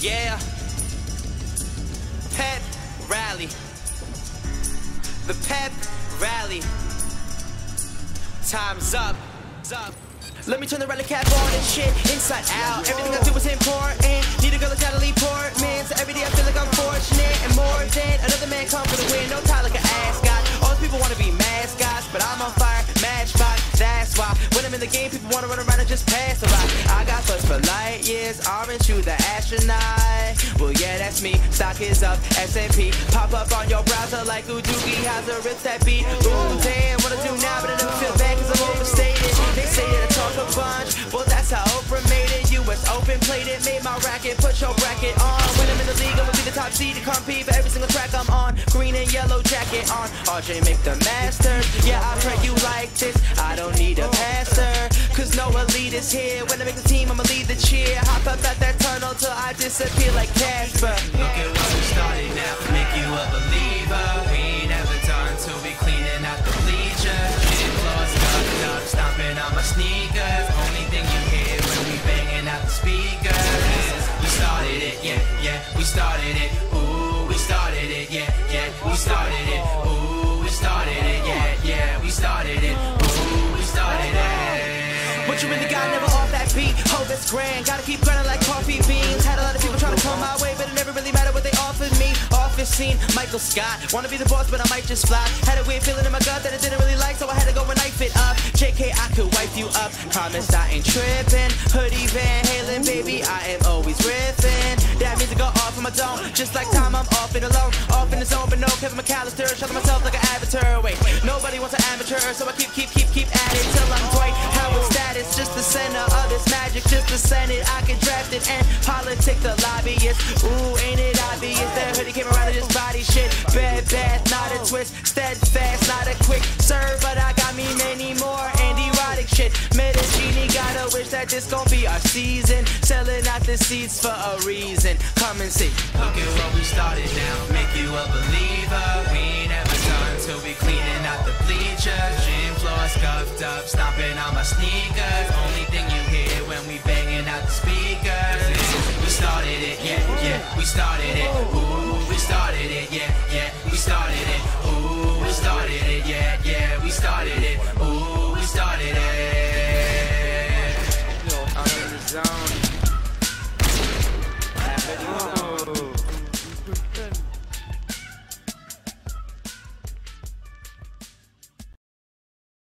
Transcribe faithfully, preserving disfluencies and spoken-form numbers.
Yeah, pep rally, the pep rally, time's up, it's up. Let me turn the rally cap on and shit inside out. Everything I do is important. Need a girl like Natalie Portman. So every day I feel like I'm fortunate and more than another man come for the win. No tie like an ascot. All these people wanna be mascots, but I'm on fire, matchbox. That's why when I'm in the game, people wanna run around and just pass a lot. I got first for light years. Aren't you the astronaut? Well, yeah, that's me. Stock is up, S and P. Pop up on your browser like Udugi. How's the rips that beat? Ooh, damn, what I do now, but I never feel bad cause I'm overstated. They say that I talk a bunch. Well, that's how Oprah made it. U S Open played it, made my racket, put your bracket on. When I'm in the league, I'ma be the top seed to compete for every single track I'm on. Green and yellow jacket on. R J make the masters. Yeah, I pray you like this. I don't need a pastor, cause no elite is here. When I make the team, I'ma lead the cheer. Hop up out that tunnel till I disappear like Casper. Look at what we started now, make you a believer. We ain't ever done till we cleaning out the bleachers. Get lost, ducked up, stomping on my sneakers. Only thing you hear when we banging out the speakers is we started it, yeah, yeah, we started it. Ooh, we started it, yeah, yeah, we started it. Ooh, we started it, yeah, yeah, we started it. Ooh, we started it. What you really got, never off that beat, ho, that's grand. Gotta keep grinding like coffee beans. Had a lot of people trying to come my way, but it never really mattered what they offered me. Office scene, Michael Scott. Wanna be the boss, but I might just flop. Had a weird feeling in my gut that I didn't really like, so I had to go and knife it up. J K, I could wipe you up. Promise I ain't tripping. Hoodie Van Halen, baby, I am always riffing. That music go off on my dome, just like time I'm off and alone. Off in the zone, but no Kevin McAllister. Shutting myself like an avatar. Wait, nobody wants an amateur, so I keep, keep, keep, keep at it till I'm Dwight Howard status. It's just the center of this magic, just the Senate. I can draft it and politic the lobbyist. Ooh, ain't it obvious that hoodie came around and just body shit? Bad, bad, not a twist, steadfast, not a quick serve, but I got me many more and erotic shit. Medicini, gotta wish that this gon' be our season. Selling out the seats for a reason. Come and see. Look at what we started now, make you a believer. We ain't ever done till we cleaning out the bleachers. Gym floor scuffed up, stomping on my sneakers. Only thing you hear when we banging out the speakers is we started it, yeah, yeah, we started it. Ooh, we started it, yeah, yeah, we started it. Ooh, we started it, yeah, yeah, we started it.